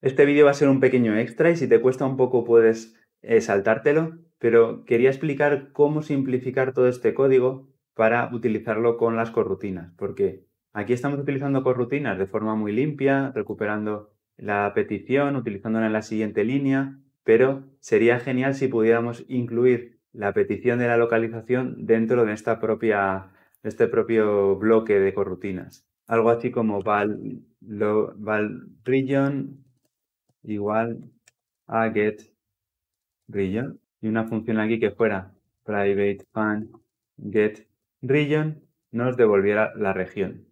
Este vídeo va a ser un pequeño extra y si te cuesta un poco puedes saltártelo, pero quería explicar cómo simplificar todo este código para utilizarlo con las corrutinas, porque aquí estamos utilizando corrutinas de forma muy limpia, recuperando la petición, utilizándola en la siguiente línea, pero sería genial si pudiéramos incluir la petición de la localización dentro de este propio bloque de corrutinas. Algo así como val region igual a get region y una función aquí que fuera private func get region nos devolviera la región.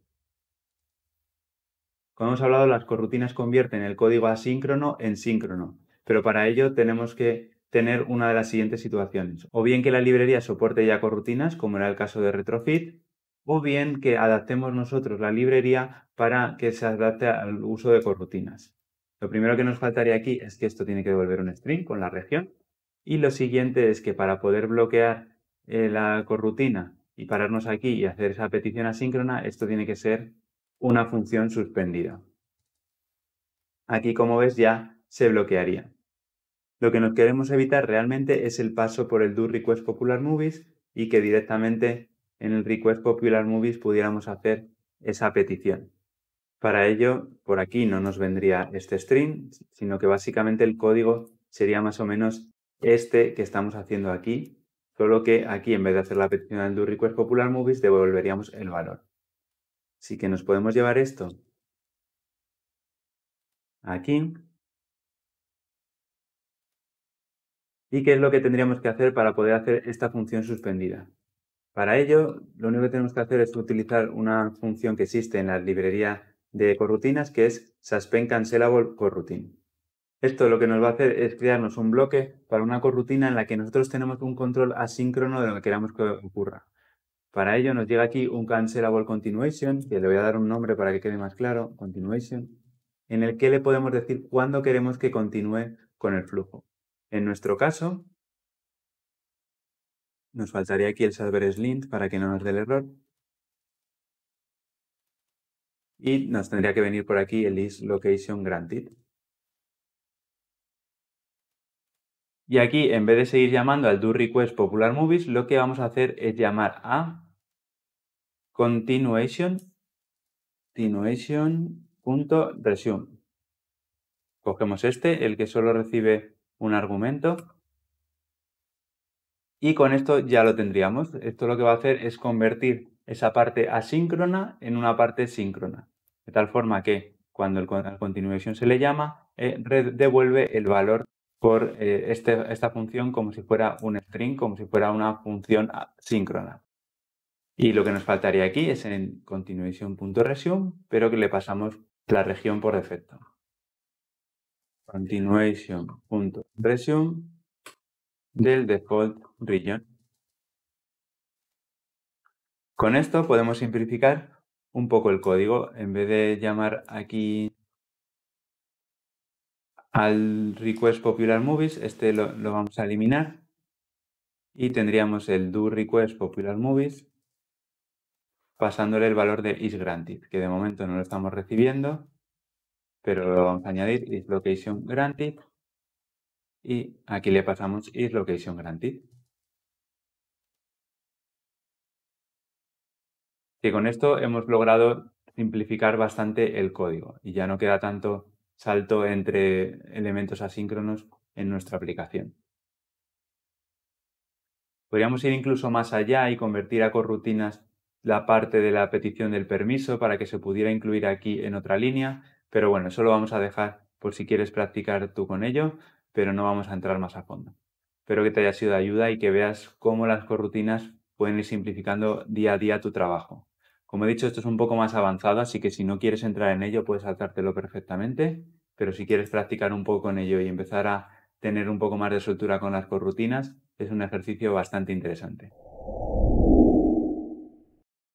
Como hemos hablado, las corrutinas convierten el código asíncrono en síncrono, pero para ello tenemos que tener una de las siguientes situaciones. O bien que la librería soporte ya corrutinas, como era el caso de Retrofit, o bien que adaptemos nosotros la librería para que se adapte al uso de corrutinas. Lo primero que nos faltaría aquí es que esto tiene que devolver un string con la región, y lo siguiente es que para poder bloquear la corrutina y pararnos aquí y hacer esa petición asíncrona, esto tiene que ser una función suspendida. Aquí, como ves, ya se bloquearía. Lo que nos queremos evitar realmente es el paso por el do request popular movies y que directamente en el request popular movies pudiéramos hacer esa petición. Para ello, por aquí no nos vendría este string, sino que básicamente el código sería más o menos este que estamos haciendo aquí, solo que aquí en vez de hacer la petición del do request popular movies devolveríamos el valor. Así que nos podemos llevar esto aquí. ¿Y qué es lo que tendríamos que hacer para poder hacer esta función suspendida? Para ello, lo único que tenemos que hacer es utilizar una función que existe en la librería de corrutinas, que es suspendCancellableCoroutine. Esto lo que nos va a hacer es crearnos un bloque para una corrutina en la que nosotros tenemos un control asíncrono de lo que queramos que ocurra. Para ello nos llega aquí un CancellableContinuation, que le voy a dar un nombre para que quede más claro, Continuation, en el que le podemos decir cuándo queremos que continúe con el flujo. En nuestro caso, nos faltaría aquí el salver/lint para que no nos dé el error. Y nos tendría que venir por aquí el isLocationGranted. Y aquí, en vez de seguir llamando al doRequestPopularMovies, lo que vamos a hacer es llamar a continuation.resume. Cogemos este, el que solo recibe un argumento. Y con esto ya lo tendríamos. Esto lo que va a hacer es convertir esa parte asíncrona en una parte síncrona. De tal forma que cuando al continuation se le llama, devuelve el valor por esta función como si fuera un string, como si fuera una función síncrona. Y lo que nos faltaría aquí es en continuation.resume, pero que le pasamos la región por defecto. Continuation.resume del default region. Con esto podemos simplificar un poco el código. En vez de llamar aquí al request popular movies, este lo vamos a eliminar y tendríamos el do request popular movies pasándole el valor de isGranted, que de momento no lo estamos recibiendo, pero lo vamos a añadir isLocationGranted. Y aquí le pasamos isLocationGranted. Y con esto hemos logrado simplificar bastante el código y ya no queda tanto salto entre elementos asíncronos en nuestra aplicación. Podríamos ir incluso más allá y convertir a corrutinas la parte de la petición del permiso para que se pudiera incluir aquí en otra línea, pero bueno, eso lo vamos a dejar por si quieres practicar tú con ello, pero no vamos a entrar más a fondo. Espero que te haya sido de ayuda y que veas cómo las corrutinas pueden ir simplificando día a día tu trabajo. Como he dicho, esto es un poco más avanzado, así que si no quieres entrar en ello puedes saltártelo perfectamente, pero si quieres practicar un poco en ello y empezar a tener un poco más de soltura con las corrutinas, es un ejercicio bastante interesante.